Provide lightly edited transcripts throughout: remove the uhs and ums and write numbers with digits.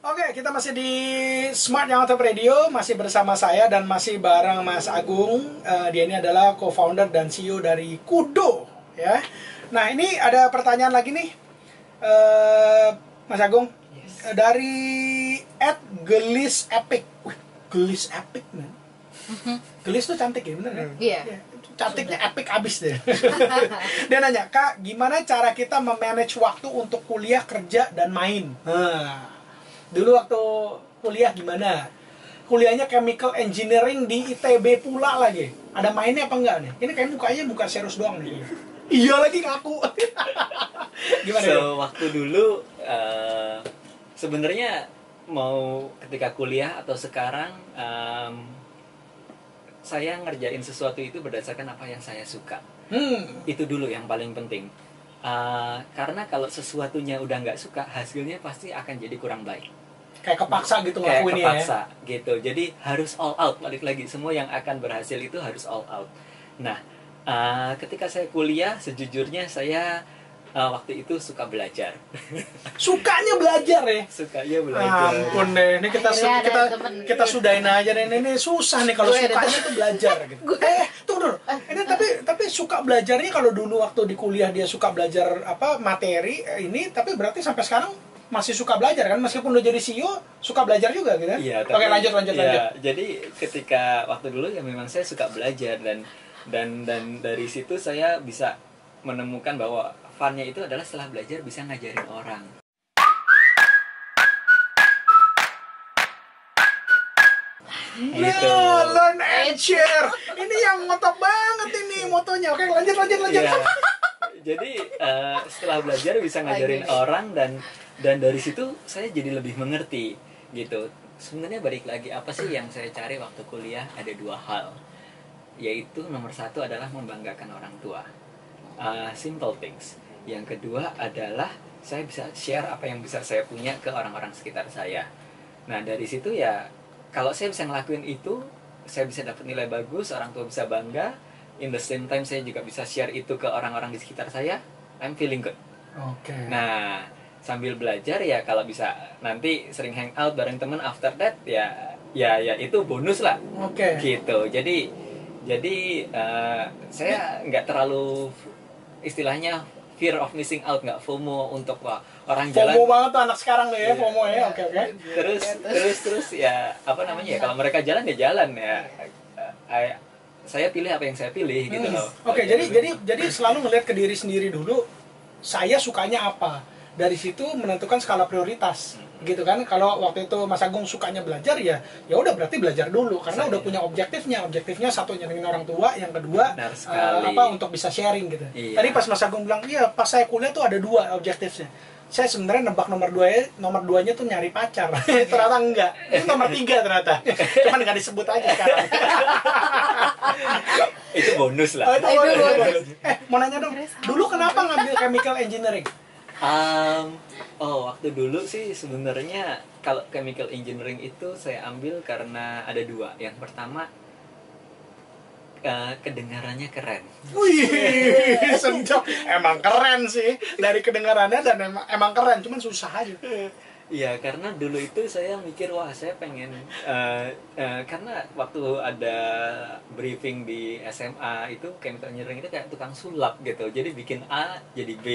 Oke, kita masih di Smart Young On Top Radio, masih bersama saya dan masih bareng Mas Agung. Dia ini adalah co-founder dan CEO dari Kudo, ya. Nah, ini ada pertanyaan lagi nih, Mas Agung, yes. Dari @gelisepic. Wih, gelisepic, man. Gelis tuh cantik ya, bener ya? Iya. Yeah. Cantiknya epic abis deh. Dia nanya, Kak, gimana cara kita memanage waktu untuk kuliah, kerja, dan main? Dulu waktu kuliah gimana? Kuliahnya chemical engineering di ITB pula lagi. Ada mainnya apa enggak nih? Ini kayak mukanya bukan serius doang nih. Iya lagi ngaku. Gimana? So, ya? Waktu dulu sebenarnya mau ketika kuliah atau sekarang saya ngerjain sesuatu itu berdasarkan apa yang saya suka. Itu dulu yang paling penting. Karena kalau sesuatunya udah nggak suka, hasilnya pasti akan jadi kurang baik. Kayak kepaksa gitu ngakuinnya ya? Kayak kepaksa gitu, jadi harus all out, balik lagi. Semua yang akan berhasil itu harus all out. Nah, ketika saya kuliah, sejujurnya saya waktu itu suka belajar. Sukanya belajar ya? Sukanya belajar. Ampun deh, ini kita sudahin aja deh. Ini susah nih kalau sukanya tuh belajar gitu. Tunggu dulu. Ini tapi suka belajarnya kalau dulu waktu di kuliah dia suka belajar apa materi ini, tapi berarti sampai sekarang masih suka belajar kan? Meskipun udah jadi CEO, suka belajar juga gitu. Iya. Oke, lanjut. Jadi ketika waktu dulu ya memang saya suka belajar dan dari situ saya bisa menemukan bahwa fun-nya itu adalah setelah belajar bisa ngajarin orang. Gitu. Learn and share. Ini yang mantap banget ini motonya. Oke, lanjut. Ya. Jadi setelah belajar bisa ngajarin orang dan dari situ saya jadi lebih mengerti gitu. Sebenarnya balik lagi, apa sih yang saya cari waktu kuliah? Ada dua hal. Yaitu nomor satu adalah membanggakan orang tua. Simple things. Yang kedua adalah saya bisa share apa yang bisa saya punya ke orang-orang sekitar saya. Nah, dari situ ya kalau saya bisa ngelakuin itu, saya bisa dapat nilai bagus, orang tua bisa bangga, in the same time saya juga bisa share itu ke orang-orang di sekitar saya, I'm feeling good. Okay. Nah, sambil belajar ya kalau bisa nanti sering hangout bareng temen, after that ya itu bonus lah. Oke. Okay. Gitu. Jadi saya nggak terlalu istilahnya fear of missing out, nggak FOMO untuk orang jalan. FOMO banget tuh anak sekarang deh ya, FOMO ya. Oke. Terus ya apa namanya ya, kalau mereka jalan ya jalan ya. Saya pilih apa yang saya pilih gitu loh. Oke, jadi selalu ngelihat ke diri sendiri dulu. Saya sukanya apa? Dari situ menentukan skala prioritas. Gitu kan? Kalau waktu itu Mas Agung sukanya belajar ya udah berarti belajar dulu karena udah punya objektifnya. Objektifnya satu nyenengin orang tua, yang kedua untuk bisa sharing gitu. Iya. Tadi pas Mas Agung bilang, "Iya, pas saya kuliah tuh ada dua objektifnya." Saya sebenarnya nebak nomor duanya tuh nyari pacar. Ternyata enggak. Itu nomor tiga ternyata. Cuman nggak disebut aja sekarang. Itu bonus lah. Itu bonus. Mau nanya dong. Dulu kenapa ngambil chemical engineering? Waktu dulu sih sebenarnya kalau chemical engineering itu saya ambil karena ada dua. Yang pertama kedengarannya keren. Wih, senjok. Emang keren sih dari kedengarannya dan emang keren, cuman susah aja. Iya, karena dulu itu saya mikir wah saya pengen karena waktu ada briefing di SMA itu chemical engineering itu kayak tukang sulap gitu. Jadi bikin A jadi B,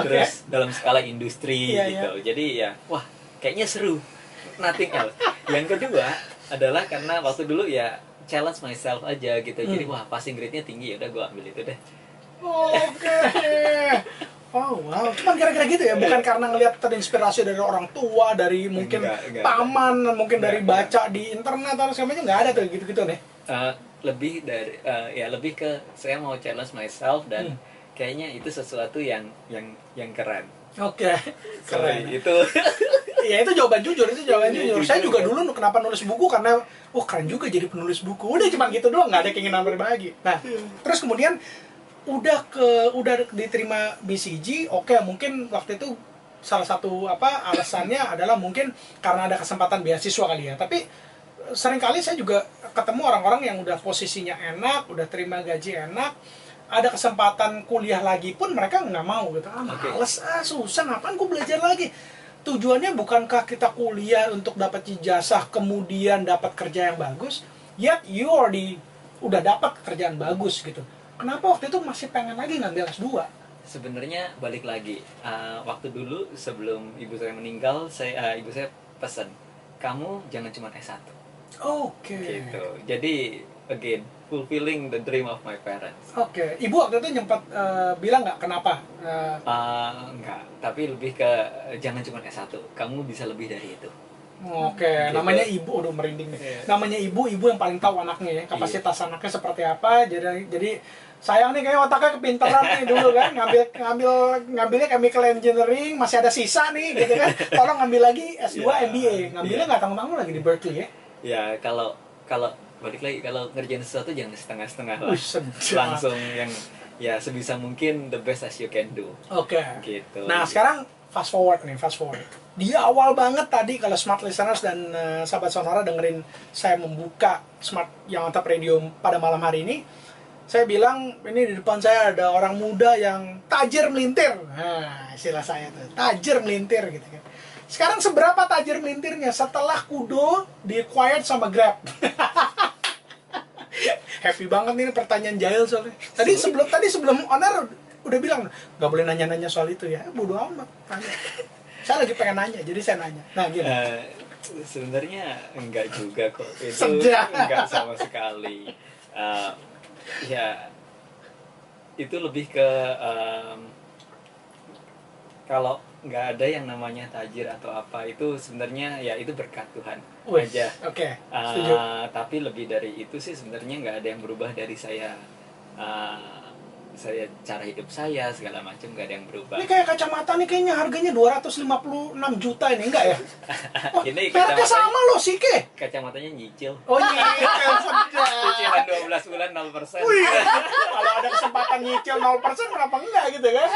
terus dalam skala industri gitu. Yeah. Jadi ya wah kayaknya seru. Nothing else. Yang kedua adalah karena waktu dulu ya challenge myself aja gitu. Jadi wah passing grade-nya tinggi, yaudah gue ambil itu deh. Oke. Oh wow, cuman gara-gara gitu ya, bukan karena ngelihat terinspirasi dari orang tua, dari mungkin paman, mungkin dari baca di internet atau sebagainya, nggak ada tuh gitu-gitu nih. Lebih ke saya mau challenge myself dan kayaknya itu sesuatu yang keren. Oke. Keren itu. Ya itu jawaban jujur. Saya juga dulu kenapa nulis buku karena keren juga jadi penulis buku. Udah cuman gitu doang, nggak ada keinginan berbagi. Nah, terus kemudian udah diterima BCG, oke, mungkin waktu itu salah satu alasannya adalah mungkin karena ada kesempatan beasiswa kali ya. Tapi seringkali saya juga ketemu orang-orang yang udah posisinya enak, udah terima gaji enak, ada kesempatan kuliah lagi pun mereka nggak mau gitu. Males, susah, ngapain gue belajar lagi. tujuannya bukankah kita kuliah untuk dapat ijazah kemudian dapat kerja yang bagus? Yet you already udah dapat kerjaan bagus gitu. Kenapa waktu itu masih pengen lagi ngambil S2? Sebenarnya balik lagi, waktu dulu sebelum ibu saya meninggal, ibu saya pesan, kamu jangan cuma S1. Oke. Gitu. Jadi again, fulfilling the dream of my parents. Oke. Ibu waktu itu nyempat bilang nggak kenapa? Enggak, tapi lebih ke jangan cuma S1, kamu bisa lebih dari itu. Oke. Gitu. Namanya ibu, udah merinding nih. Yeah. Namanya ibu yang paling tahu anaknya ya, kapasitas anaknya seperti apa. Jadi sayang nih kayaknya otaknya kepintaran nih dulu kan, ngambilnya chemical engineering, masih ada sisa nih gitu kan. Tolong ngambil lagi S2 MBA. Ngambilnya nggak tanggung-tanggung lagi di Berkeley ya. Ya, kalau balik lagi, kalau ngerjain sesuatu jangan setengah-setengah lah. Langsung yang ya sebisa mungkin the best as you can do. Oke. Gitu. Nah, sekarang fast forward. Di awal banget tadi kalau smart listeners dan sahabat Sonora dengerin saya membuka Smart Young On Top Radio pada malam hari ini, saya bilang ini di depan saya ada orang muda yang tajir melintir. Nah, istilah saya tuh tajir melintir gitu kan. Sekarang seberapa tajir melintirnya setelah Kudo di-acquired sama Grab? Happy banget nih pertanyaan jahil soalnya. Tadi sebelum owner udah bilang nggak boleh nanya-nanya soal itu ya. Bodoh amat tanya. Saya lagi pengen nanya, jadi saya nanya. Nah, gitu. Sebenarnya enggak juga kok. Itu enggak sama sekali. Ya, itu lebih ke kalau nggak ada yang namanya tajir atau apa itu sebenarnya ya itu berkat Tuhan aja. Oke. Setuju. Tapi lebih dari itu sih sebenarnya nggak ada yang berubah dari saya cara hidup saya segala macam nggak ada yang berubah. Ini kayak kacamata nih kayaknya harganya 256 juta ini enggak ya? Oh, ini kacamata sama loh sih ke? Kacamatanya nyicil. Oh nyicil saja. Cicilan 12 bulan 0%. Kalau ada kesempatan nyicil 0% kenapa enggak gitu kan?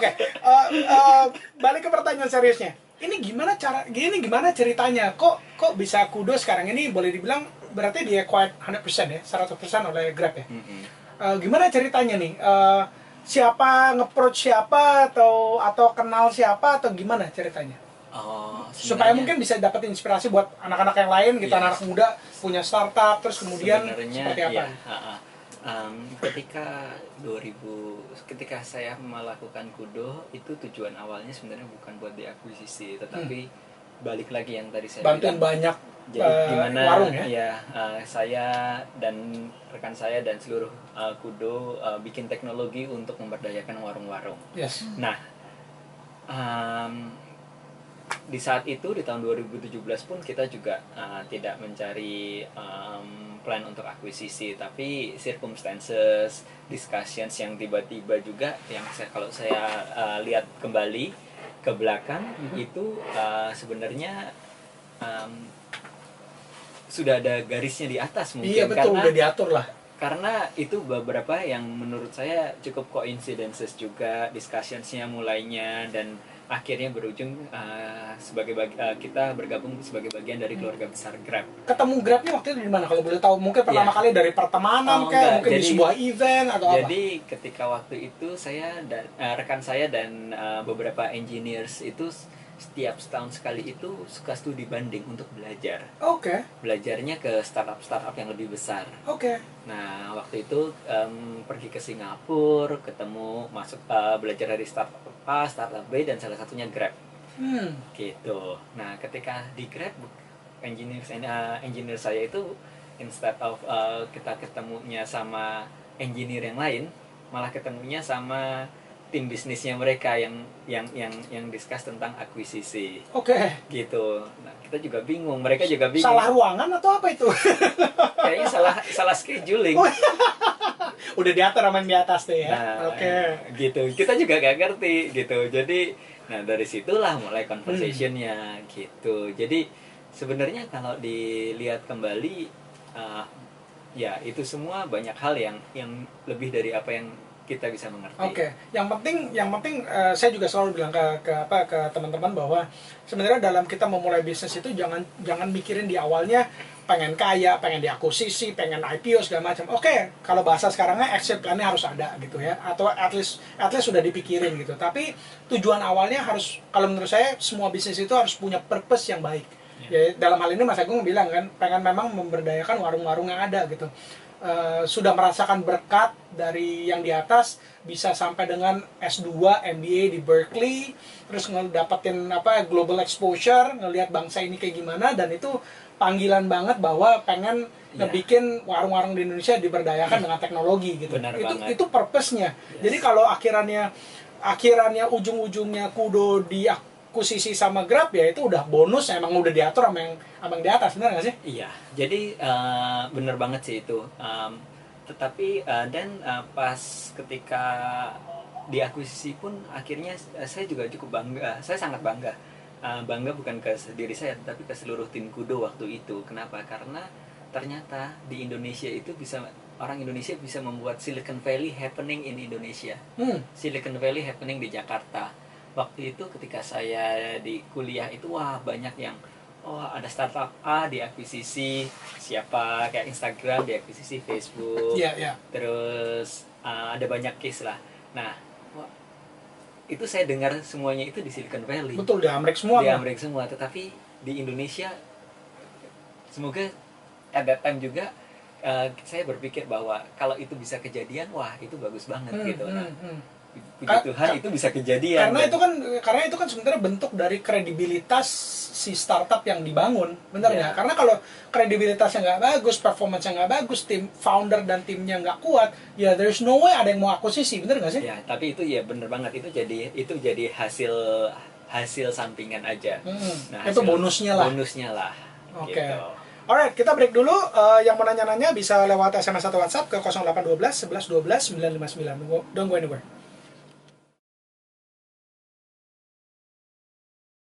Oke. Balik ke pertanyaan seriusnya. Ini gimana ceritanya? Kok bisa Kudo sekarang ini boleh dibilang berarti dia acquired 100% ya, 100% oleh Grab ya. Gimana ceritanya nih? Siapa nge-approach siapa atau kenal siapa atau gimana ceritanya? Supaya mungkin bisa dapat inspirasi buat anak-anak yang lain, gitu yes. Anak muda punya startup terus kemudian seperti apa? Ketika saya melakukan Kudo itu tujuan awalnya sebenarnya bukan buat diakuisisi tetapi balik lagi yang tadi saya bantuin bilang, banyak jadi gimana warung ya saya dan rekan saya dan seluruh Kudo bikin teknologi untuk memberdayakan warung-warung. Yes. Nah, di saat itu di tahun 2017 pun kita juga tidak mencari plan untuk akuisisi, tapi circumstances, discussions yang tiba-tiba juga yang kalau saya lihat kembali ke belakang itu sebenarnya sudah ada garisnya di atas mungkin. Iya, betul, karena udah diatur lah. Karena itu beberapa yang menurut saya cukup coincidences juga discussions-nya mulainya dan akhirnya berujung kita bergabung sebagai bagian dari keluarga besar Grab. Ketemu Grabnya waktu itu di mana kalau boleh tahu? Mungkin pertama kali dari pertemanan mungkin jadi, di sebuah event atau apa? Jadi ketika waktu itu saya dan rekan saya dan beberapa engineers itu setiap setahun sekali itu suka studi banding untuk belajar. Oke. Belajarnya ke startup yang lebih besar. Oke. Nah waktu itu pergi ke Singapura, ketemu belajar dari startup A, startup B dan salah satunya Grab. Gitu. Nah ketika di Grab, engineer saya itu instead of kita ketemunya sama engineer yang lain, malah ketemunya sama tim bisnisnya mereka yang discuss tentang akuisisi. Oke. Gitu. Nah, kita juga bingung, mereka juga bingung. Salah ruangan atau apa itu? Kayaknya salah scheduling. Udah diatur sama di atas tuh ya. Nah, gitu. Kita juga gak ngerti gitu. Jadi, nah dari situlah mulai conversation-nya gitu. Jadi sebenarnya kalau dilihat kembali ya itu semua banyak hal yang lebih dari apa yang kita bisa mengerti. Oke. Yang penting, saya juga selalu bilang ke teman-teman bahwa sebenarnya dalam kita memulai bisnis itu jangan mikirin di awalnya pengen kaya, pengen diakuisisi, pengen IPO segala macam. Oke, kalau bahasa sekarangnya exit plan-nya harus ada gitu ya, atau at least sudah dipikirin gitu. Tapi tujuan awalnya harus, kalau menurut saya semua bisnis itu harus punya purpose yang baik. Ya, dalam hal ini Mas Agung bilang kan pengen memang memberdayakan warung-warung yang ada gitu. Sudah merasakan berkat dari yang di atas, bisa sampai dengan S2 MBA di Berkeley, terus ngedapetin global exposure, ngelihat bangsa ini kayak gimana, dan itu panggilan banget bahwa pengen ngebikin warung-warung di Indonesia diberdayakan dengan teknologi gitu. Benar itu purpose-nya. Yes. Jadi kalau akhirannya ujung-ujungnya Kudo diakuisisi sama Grab, ya itu udah bonus, emang udah diatur sama yang abang di atas, benar nggak sih? Iya, jadi bener banget sih itu. Tetapi pas ketika diakuisisi pun akhirnya saya juga cukup bangga, saya sangat bangga. Bangga bukan ke diri saya, tapi ke seluruh tim Kudo waktu itu. Kenapa? Karena ternyata di Indonesia itu orang Indonesia bisa membuat Silicon Valley happening in Indonesia. Silicon Valley happening di Jakarta. Waktu itu ketika saya di kuliah itu, wah banyak yang, oh ada startup A diakuisisi siapa, kayak Instagram diakuisisi Facebook, terus ada banyak case lah. Nah, itu saya dengar semuanya itu di Silicon Valley. Betul, di Amerika semua. Di Amerika semua, tetapi di Indonesia semoga at that time juga saya berpikir bahwa kalau itu bisa kejadian, wah itu bagus banget gitu. Puji Tuhan itu bisa kejadian. Karena itu kan sebenarnya bentuk dari kredibilitas si startup yang dibangun, benar nggak? Karena kalau kredibilitasnya nggak bagus, performance-nya nggak bagus, tim founder dan timnya nggak kuat, ya there's no way ada yang mau akuisisi, benar nggak sih? Ya, tapi itu ya benar banget, itu jadi hasil sampingan aja. Nah, itu bonusnya lah. Oke. Okay. Gitu. Alright, kita break dulu. Yang mau nanya-nanya bisa lewat SMS atau WhatsApp ke 0812 11 12 959. Don't go anywhere.